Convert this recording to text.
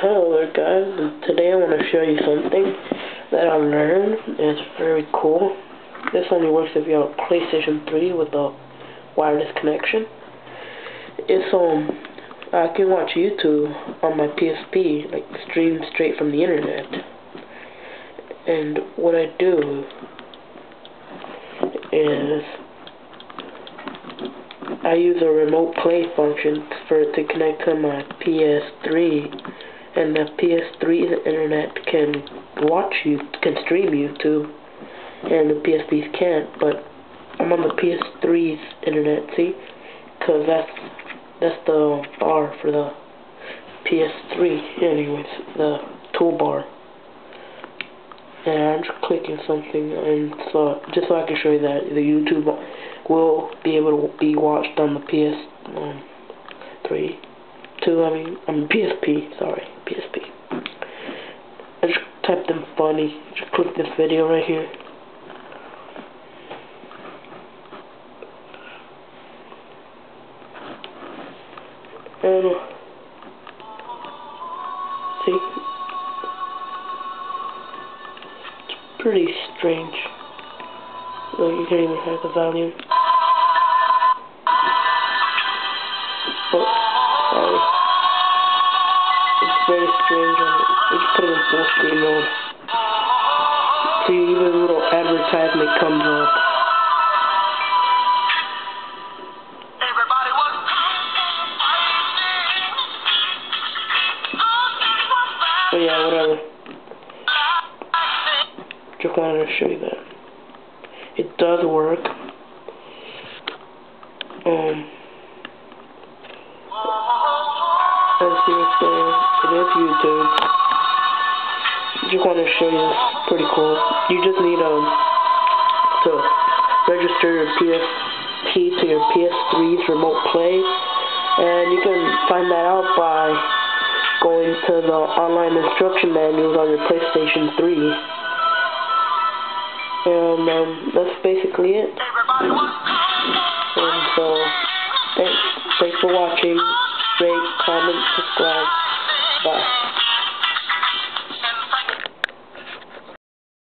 Hello guys, today I want to show you something that I learned. It's very cool. This only works if you have a PlayStation 3 with a wireless connection. It's I can watch YouTube on my PSP, like stream straight from the internet. And what I do is I use a remote play function for it to connect to my PS3. And the PS3's internet can stream YouTube, and the PSP's can't. But I'm on the PS3's internet, see, because that's the bar for the PS3. Anyways, the toolbar, and I'm just clicking something, and so just so I can show you that the YouTube will be able to be watched on the PSP, sorry, PSP. I just typed in funny, just click this video right here. And, see? It's pretty strange. Well, you can't even hear the volume. Very strange. I just put it in full screen mode. See, even a little advertisement comes up. Everybody was but yeah, whatever. Just wanted to show you that it does work. Let's see what's going on. It is YouTube. Just want to show you this. Pretty cool. You just need to register your PSP to your PS3's remote play, and you can find that out by going to the online instruction manuals on your PlayStation 3. And that's basically it. And so, thanks for watching. Rate, comment, subscribe. Bye.